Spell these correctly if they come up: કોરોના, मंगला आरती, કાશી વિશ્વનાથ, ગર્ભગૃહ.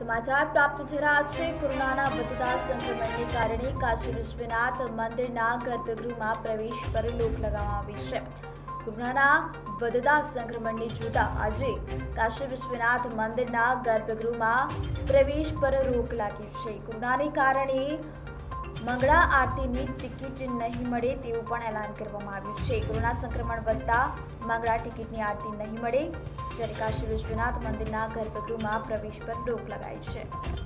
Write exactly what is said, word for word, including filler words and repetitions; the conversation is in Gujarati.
समाचार प्राप्त થઈ રહ્યા છે। કોરોનાના વધતા સંક્રમણને કારણે કાશી વિશ્વનાથ મંદિરના ગર્ભગૃહમાં પ્રવેશ પર લોક લગાવવામાં આવી છે। કોરોનાના વધતા સંક્રમણને જોતા આજે કાશી વિશ્વનાથ મંદિરના ગર્ભગૃહમાં પ્રવેશ પર રોક લાગી છે। કોરોનાને કારણે मंगला आरती की टिकट नहीं मळे तेवुं पण ऐलान करवामां आव्युं छे। कोरोना संक्रमण वधता मंगला टिकट की आरती नहीं मळे त्यारे काशी विश्वनाथ मंदिर गर्भगृह में प्रवेश पर रोक लगाई है।